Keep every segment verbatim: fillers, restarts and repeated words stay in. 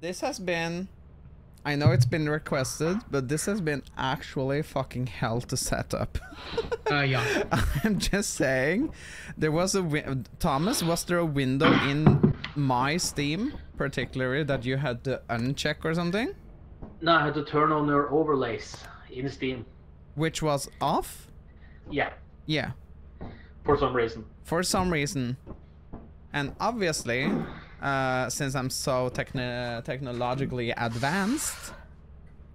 This has been, I know it's been requested, but this has been actually fucking hell to set up. uh, yeah. I'm just saying, there was a win Thomas, was there a window in my Steam, particularly, that you had to uncheck or something? No, I had to turn on your overlays in Steam. Which was off? Yeah. Yeah. For some reason. For some reason. And obviously, uh, since I'm so techno technologically advanced...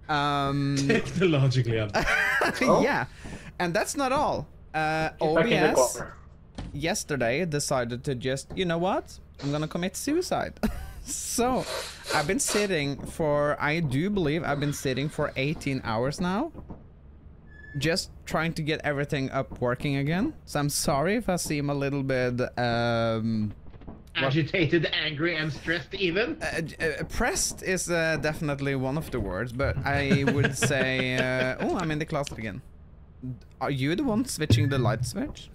Um, technologically advanced. Oh. Yeah. And that's not all. Uh, O B S yesterday decided to just, you know what? I'm going to commit suicide. So I've been sitting for, I do believe I've been sitting for eighteen hours now. Just trying to get everything up working again. So I'm sorry if I seem a little bit... Um, agitated, angry, and stressed even? Uh, uh, pressed is uh, definitely one of the words, but I would say... Uh, oh, I'm in the closet again. Are you the one switching the light switch?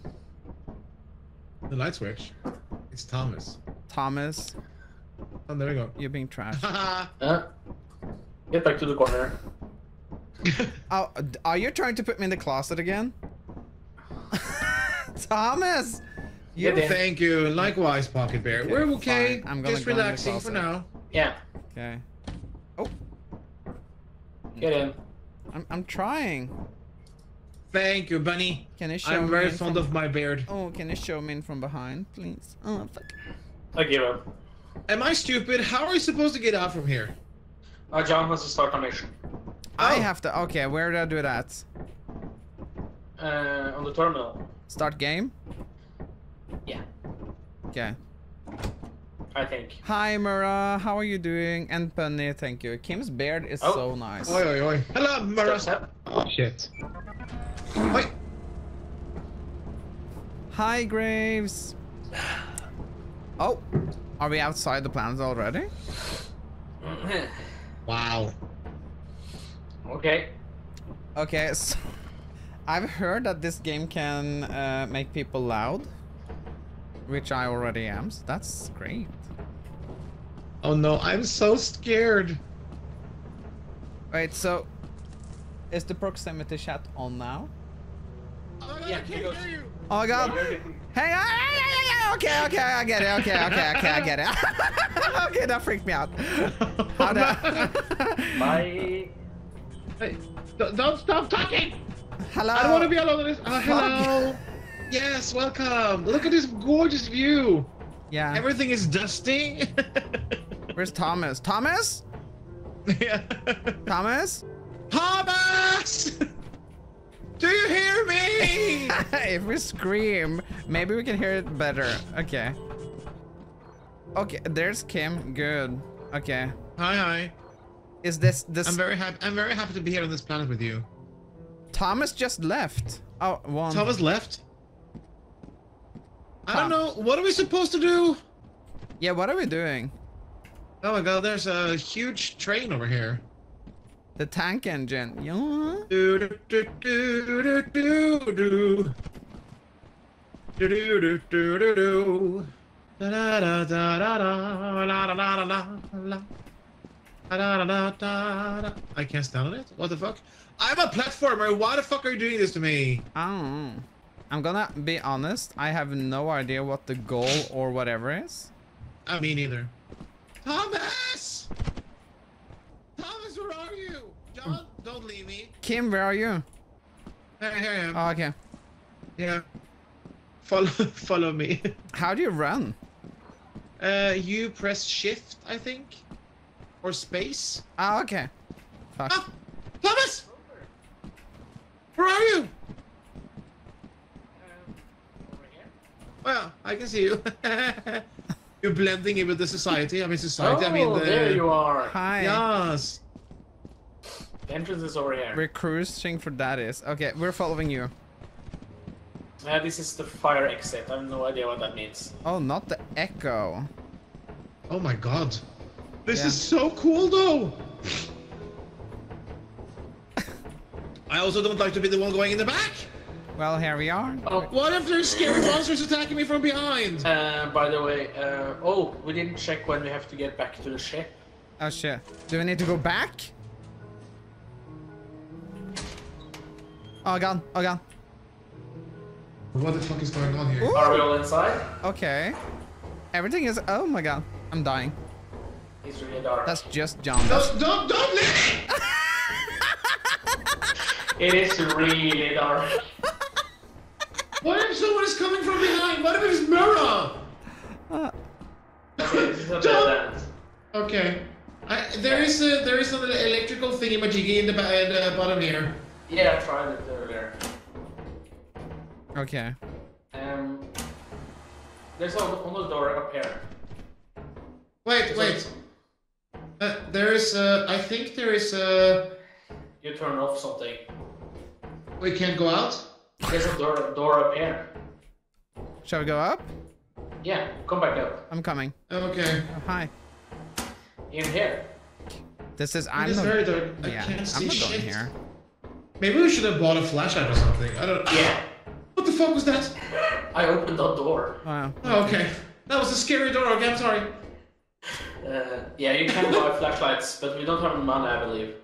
The light switch? It's Thomas. Thomas. Oh, there we go. You're being trashed. uh, get back to the corner. Oh, are you trying to put me in the closet again? Thomas! You... Yeah, thank you. Likewise, Pocket Bear. Okay, we're okay. I'm gonna just go relaxing in the for now. Yeah. Okay. Oh. Get in. I'm, I'm trying. Thank you, Bunny. Can you show I'm me very fond from... of my beard. Oh, can you show me in from behind, please? Oh, fuck. I give up. Am I stupid? How are we supposed to get out from here? Uh, John wants to start a mission. I oh. have to. Okay, where do I do that? Uh, on the terminal. Start game? Yeah. Okay. I think. Hi, Mara. How are you doing? And Penny, thank you. Kim's beard is oh. so nice. Oi, oi, oi. Hello, Mara. Oh, shit. Oi. Hi, Graves. Oh. Are we outside the plans already? Wow. Okay. Okay, so I've heard that this game can uh, make people loud, which I already am, so that's great. Oh no, I'm so scared. Wait, so is the proximity chat on now? Oh my god, yeah, I can't hear you! Oh my god! Hey, hey, okay, okay, I get it, okay, okay, okay, I get it. Okay, that freaked me out. How the... Bye. Hey, don't stop talking! Hello! I don't want to be alone in this. Oh, hello! Yes, welcome! Look at this gorgeous view! Yeah. Everything is dusty. Where's Thomas? Thomas? Yeah. Thomas? Thomas! Do you hear me? If we scream, maybe we can hear it better. Okay. Okay, there's Kim. Good. Okay. Hi, hi. Is this this? I'm very happy. I'm very happy to be here on this planet with you. Thomas just left. Oh, one. Thomas left. Tom. I don't know. What are we supposed to do? Yeah, what are we doing? Oh my god, there's a huge train over here. The tank engine. Yeah. Do do do do do do do do do do do. Da da da da da da la la la la. I can't stand it. What the fuck? I'm a platformer. Why the fuck are you doing this to me? I don't know. I'm gonna be honest. I have no idea what the goal or whatever is. I mean, neither. Thomas! Thomas, where are you? John, don't leave me. Kim, where are you? Here, here I am. Oh, okay. Yeah. Follow, follow me. How do you run? Uh, you press shift, I think. Or space? Ah, okay. Fuck. Ah, Thomas! Where are you? Um, over here. Well, I can see you. You're blending in with the society. I mean, society. Oh, I mean, the... there you are. Hi. Yes. The entrance is over here. We're cruising for that is. Okay, we're following you. Uh, this is the fire exit. I have no idea what that means. Oh, not the echo. Oh my god. This yeah. is so cool, though. I also don't like to be the one going in the back. Well, here we are. Oh. What if there's scary monsters attacking me from behind? Uh, by the way, uh, oh, we didn't check when we have to get back to the ship. Oh shit. Do we need to go back? Oh god, oh god. What the fuck is going on here? Ooh. Are we all inside? Okay. Everything is, oh my god. I'm dying. He's really dark. That's just John. Don't, don't, don't leave me! It is really dark. What if someone is coming from behind? What if it's Mira? Uh, don't. Okay. I, there is a, there is an electrical thingamajiggy in the, in the bottom here. Yeah, I tried it earlier. Okay. Um. There's another door up here. Wait, wait. Uh, there is a. I think there is a. You turn off something. We can't go out? There's a door, door up here. Shall we go up? Yeah, come back up. I'm coming. Okay. Oh, hi. In here. This is. I'm not. Very dark. I yeah, can't see I'm not going shit. here. Maybe we should have bought a flashlight or something. I don't. Yeah. What the fuck was that? I opened the door. Wow. Oh, okay. That was a scary door. Okay, I'm sorry. Uh, yeah, you can buy flashlights, but we don't have mana, I believe.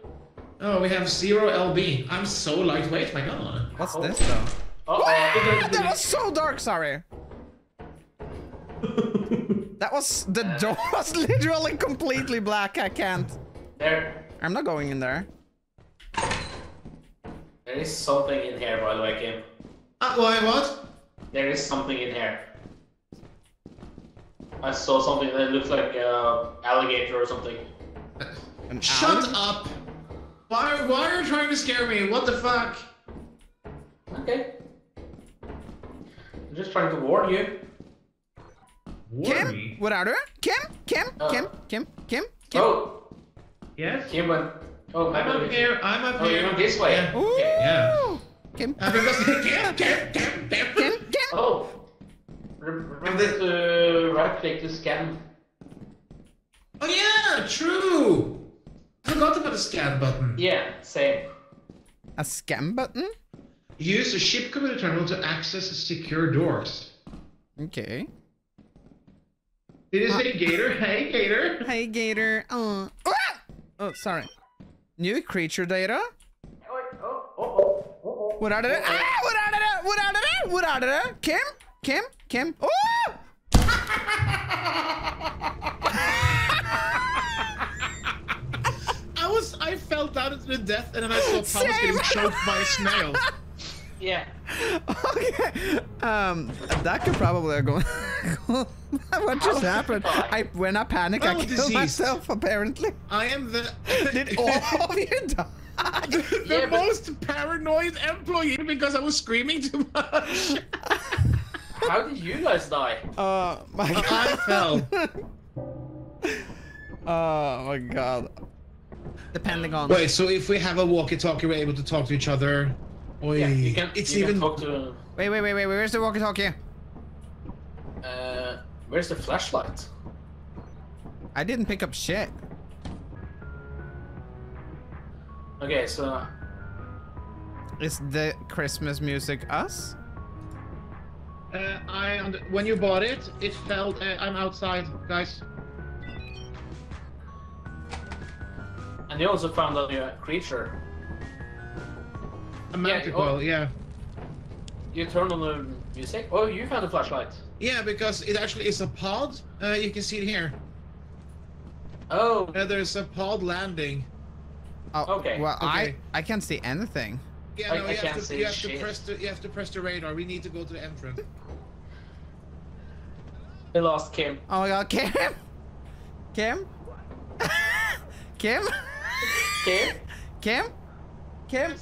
Oh, we have zero L B. I'm so lightweight, my god. What's oh. this though? Oh, ah, that was so dark, sorry. That was, the uh, door was literally completely black, I can't. There. I'm not going in there. There is something in here, by the way, Kim. Uh, why, what? There is something in here. I saw something that looks like an uh, alligator or something. An Shut up! Why, why are you trying to scare me? What the fuck? Okay. I'm just trying to warn you. Warn Kim? Me? What are there? Kim? Kim? Uh, Kim? Kim? Kim? Kim? Oh! Yes? Kim went... Oh, I'm up here, I'm up oh, here. You're this way. Yeah. Ooh! Yeah. Kim. Uh, Kim? Kim? Kim? Kim? Kim? Kim? Oh! Remember to right click to scan. Oh yeah, true! I forgot about the scan button. Yeah, same. A scan button? Use the ship computer terminal to access secure doors. Okay. Did you say uh, gator? Hey gator! Hey gator! Oh. Oh, sorry. New creature data? Oh, oh, oh, oh, oh. What are they? Oh, oh. Ah! What are they? What are they? What are they? Kim? Kim? Kim? Oh! I was, I fell down into death and then I saw Thomas getting choked by a snail. Yeah. Okay. Um, that could probably go. What just happened? I, when I panic, oh, I killed disease. myself. Apparently. I am the. Did all of you die? the yeah, most but... paranoid employee because I was screaming too much. How did you guys die? Uh, my god. I fell. Oh my god. Depending on. Wait, so if we have a walkie-talkie, we're able to talk to each other. Oy. Yeah, you can. It's you even. Can talk to... Wait, wait, wait, wait. Where's the walkie-talkie? Uh, where's the flashlight? I didn't pick up shit. Okay, so. Is the Christmas music us? Uh, I when you bought it, it felt. Uh, I'm outside, guys. And you also found a new creature. A magic ball, yeah. You turned on the music. Oh, you found a flashlight. Yeah, because it actually is a pod. Uh, you can see it here. Oh. Uh, there's a pod landing. Oh, okay. Well, okay. I I can't see anything. Yeah, no, I, I you, have to, you, have to press the, you have to press the radar. We need to go to the entrance. We lost Kim. Oh my god, Kim! Kim? Kim? Kim? Kim? Kim?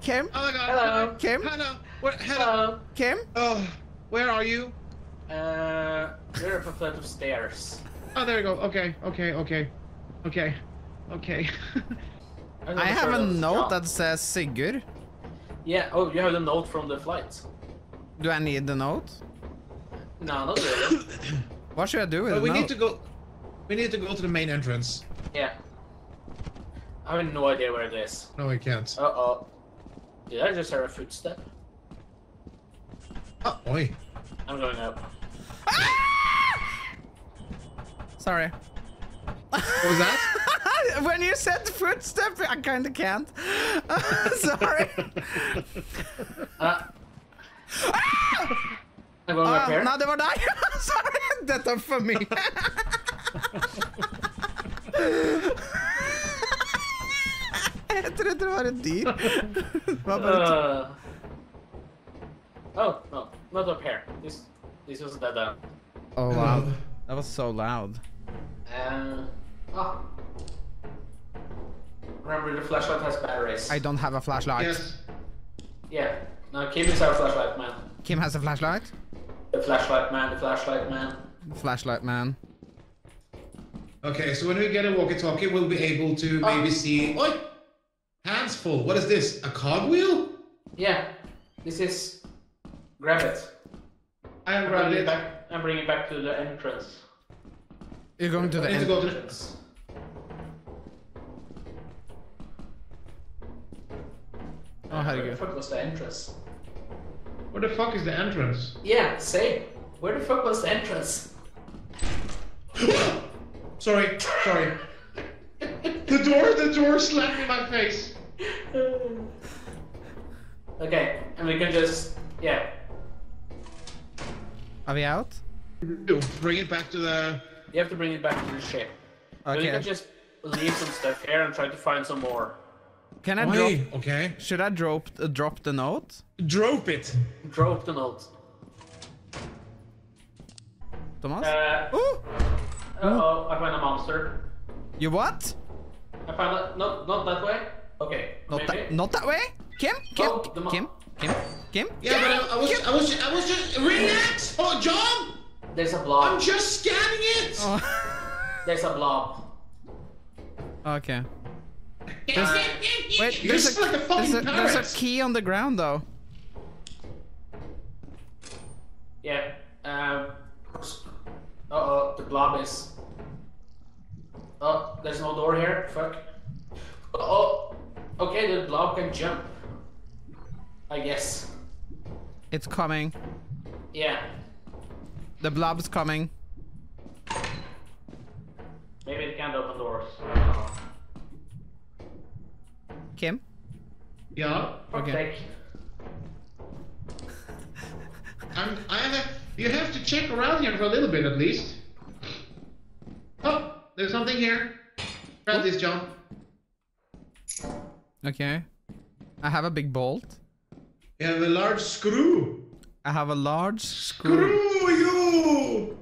Kim? Oh my god. Hello. Kim? Hello. Where, hello. hello. Kim? Oh, where are you? Uh, we're up a flight of stairs. Oh, there you go. Okay, okay, okay. Okay. Okay. I have a note that says Sigurd. Yeah, oh, you have the note from the flight. Do I need the note? No, not really. What should I do with it? Well, we note? need to go. We need to go to the main entrance. Yeah. I have no idea where it is. No, I can't. Uh oh. Did I just hear a footstep? Oh boy. I'm going up. Ah! Sorry. What was that? I, when you said footstep, I kind of can't. Uh, sorry. Uh. Ah! I will uh, repair. Now they were dying. Sorry, that's up for me. Jeg trodde det var et dyr. uh, oh, no, not up here. This, this was that down. Oh wow, that was so loud. Uh, oh. Remember the flashlight has batteries. I don't have a flashlight. Yes. Yeah, no, Kim is our flashlight man. Kim has a flashlight? The flashlight man, the flashlight man. The flashlight man. Okay, so when we get a walkie-talkie, we'll be able to oh. maybe see... Oi! Hands full. What is this? A cogwheel? Yeah. This is... Grab it. I'm grabbing it. Back... I'm bringing it back to the entrance. You're going to the entrance? I need to go to the entrance. Oh, how do you go? Where the fuck was the entrance? Where the fuck is the entrance? Yeah, say. Where the fuck was the entrance? Sorry, sorry. The door, the door slapped in my face. Okay, and we can just, yeah. Are we out? No, bring it back to the... You have to bring it back to the ship. Okay. So you can just leave some stuff here and try to find some more. Can I Why? drop... Okay. Should I drop, uh, drop the note? Drop it. Drop the note. Thomas? Uh, Ooh. Uh-oh, I found a monster. You what? I found a... No, not that way. Okay, not maybe. That, not that way? Kim? Kim? Oh, Kim? Kim? Kim? Kim? Yeah, Kim? but I, I, was, Kim? I, was, I was... I was just... Relax! Oh, John! There's a blob. I'm just scanning it! Oh. There's a blob. Okay. There's, uh, wait, there's a, like a fucking there's, a, there's a key on the ground, though. Yeah, um... Uh-oh, the blob is... Oh, there's no door here, fuck. Uh-oh, okay, the blob can jump. I guess. It's coming. Yeah. The blob's coming. Maybe it can't open doors. Kim? Yeah? Okay. I'm, I have... You have to check around here for a little bit, at least. Oh, there's something here. Grab this, John. Okay. I have a big bolt. You have a large screw. I have a large screw. Screw you!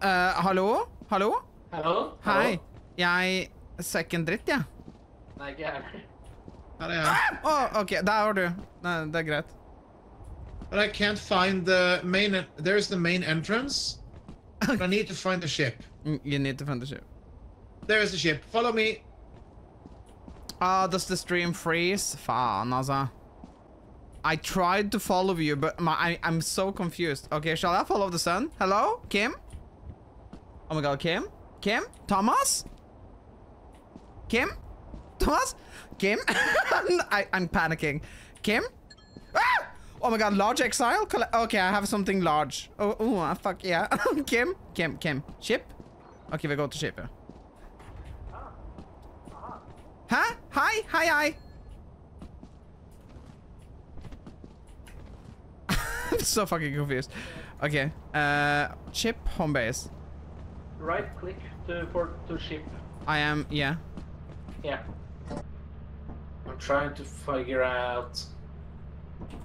Uh, hallo? Hallo? Hallo? Hei. Jeg sekker en dritt, ja. Nei, ikke her. Her er jeg. Åh, ok, der var du. Nei, det er greit. But I can't find the main... There's the main entrance. But I need to find the ship. You need to find the ship. There's the ship. Follow me. Ah, uh, does the stream freeze? Fan, altså. I tried to follow you, but my, I, I'm so confused. Okay, shall I follow the sun? Hello? Kim? Oh my god, Kim? Kim? Thomas? Kim? Thomas? Kim? I, I'm panicking. Kim? Ah! Oh my god, large exile? Okay, I have something large. Oh, oh fuck yeah. Kim? Kim, Kim. Ship? Okay, we go to ship. Huh? Hi, hi, hi. I'm so fucking confused. Okay, uh, ship, home base. Right click to, for, to ship. I am, yeah. Yeah. I'm trying to figure out...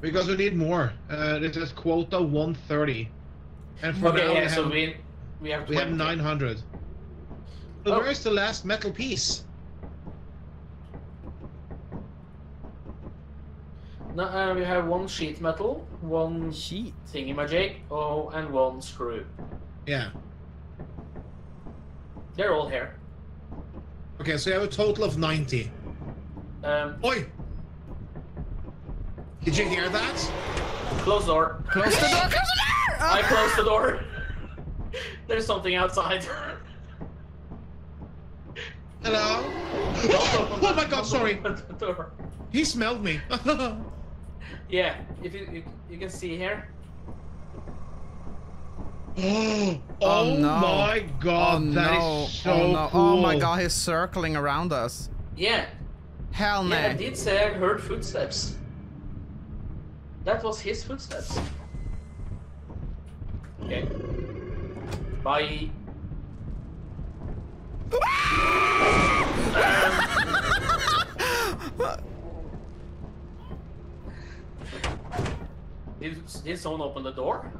Because we need more. Uh, this is quota one thirty. And for okay, now, yeah, we, have, so we, we, have we have nine hundred. So oh. Where is the last metal piece? No, uh, we have one sheet metal, one sheet thingamajig, oh, and one screw. Yeah. They're all here. Okay, so you have a total of ninety. Um, Oi! Did you hear that? Close the door. Close the door. Close the door! Oh. I closed the door. There's something outside. Hello? Oh, oh my god, sorry. He smelled me. Yeah, if you, you, you can see here. Oh, oh no. My god, oh, that no. is so oh, no. cool. Oh my god, he's circling around us. Yeah. Hell no. Yeah, I did say I heard footsteps. That was his footsteps. Okay. Bye. um, did, did someone open the door?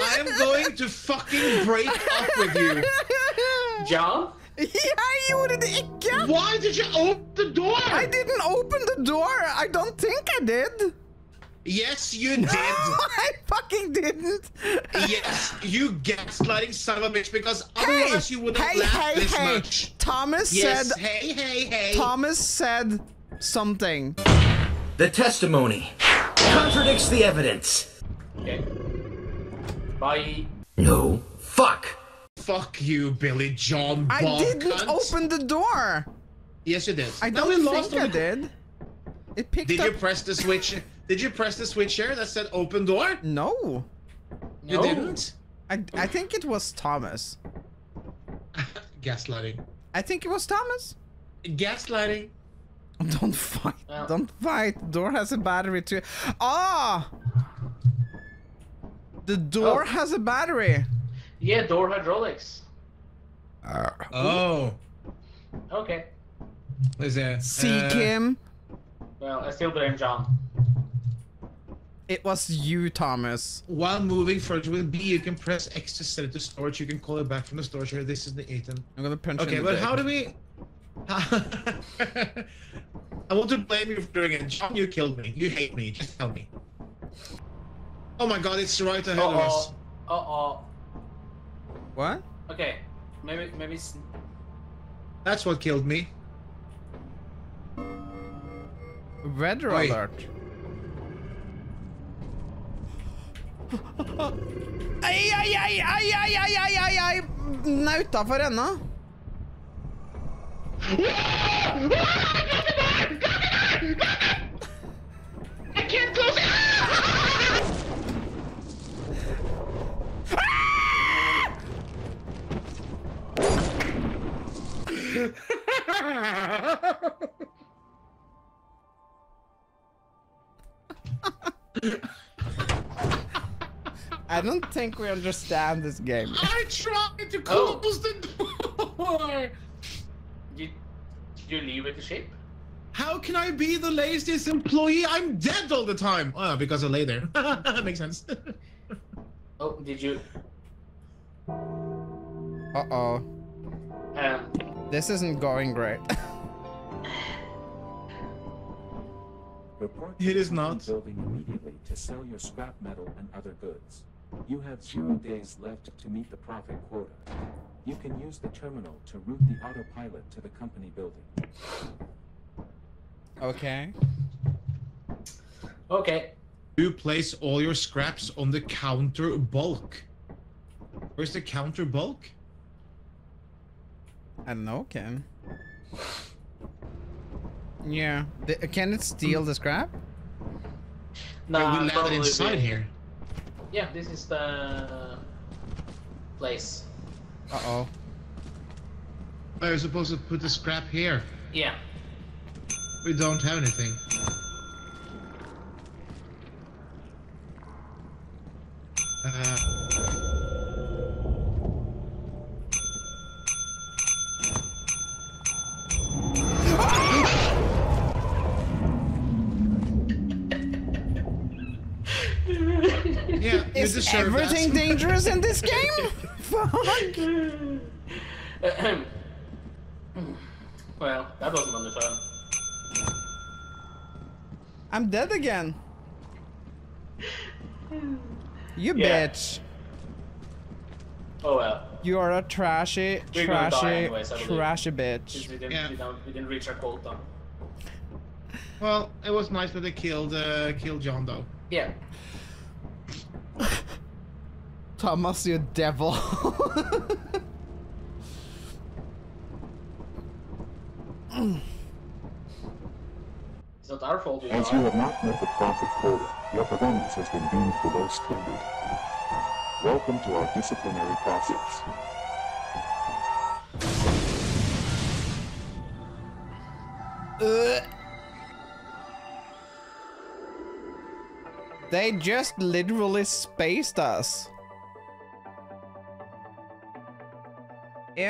I'm going to fucking break up with you, John. Yeah, you did it again. Why did you open the door? I didn't open the door. I don't think I did. Yes, you did. No, I fucking didn't. Yes, you gaslighting son of a bitch, because hey, otherwise you wouldn't hey, laugh hey, this hey. much. Thomas yes, said. Hey, hey, hey. Thomas said something. The testimony contradicts the evidence. Okay. Bye. No. Fuck. Fuck you, Billy John. I didn't cunt. open the door. Yes, you did. I don't no, think I did. It picked did up. Did you press the switch? Did you press the switch here that said open door? No. You no. didn't? I, I think it was Thomas. Gaslighting. I think it was Thomas. Gaslighting. Don't fight. Well. Don't fight. Door has a battery too. Ah! Oh! The door oh. has a battery. Yeah, door hydraulics. Uh, oh. Okay. What is that? Seek uh, him. Well, I still blame John. It was you, Thomas. While moving further with B, you can press X to set it to storage. You can call it back from the storage here. This is the item. I'm gonna punch Okay, but how do we... I want to blame you for doing it. John, you killed me. You hate me. Just tell me. Oh my god, it's right ahead uh-oh. of us. Uh-oh. What? Okay. Maybe... maybe... That's what killed me. Red alert. Ai, ai, ai, ai, ai, ai, ai, ai, ai. Den er utenfor ennå. I can't close it. I don't think we understand this game. I tried to close oh. the door! Did you leave with the ship? How can I be the laziest employee? I'm dead all the time! Oh, because I lay there. That makes sense. Oh, did you... Uh-oh. Um. This isn't going great. Report it is not. Building immediately to sell your scrap metal and other goods. You have zero days left to meet the profit quota. You can use the terminal to route the autopilot to the company building. Okay. Okay. You place all your scraps on the counter bulk. Where's the counter bulk? I don't know, Ken. Yeah. The, can it steal the scrap? No. Nah, we landed inside here. Yeah, this is the place. Uh oh. I was supposed to put the scrap here. Yeah. We don't have anything. Uh. Yeah, is everything dangerous in this game? Fuck! Well, that wasn't on the phone. I'm dead again. You yeah. bitch. Oh well. You are a trashy, We're trashy, anyways, trashy bitch. We didn't, yeah. we, didn't, we didn't reach our quota. Well, it was nice that they killed, uh, killed John though. Yeah. Thomas, you devil. It's not our fault. As you have not met the profit quota, your performance has been deemed below standard. Welcome to our disciplinary process. Uh, they just literally spaced us. Ew.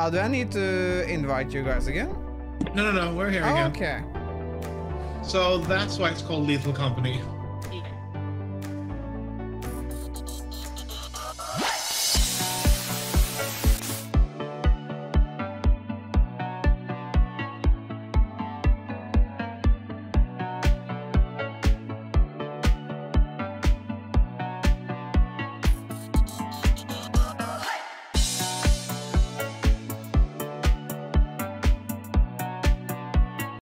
Oh, do I need to invite you guys again? No, no, no, we're here oh, again. Okay. So that's why it's called Lethal Company.